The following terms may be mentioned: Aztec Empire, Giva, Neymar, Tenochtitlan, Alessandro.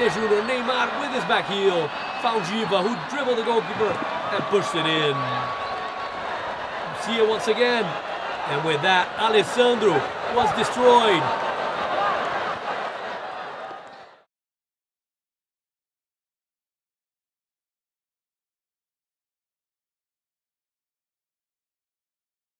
issued to Neymar with his back heel. Found Giva, who dribbled the goalkeeper and pushed it in. See it once again. And with that, Alessandro was destroyed.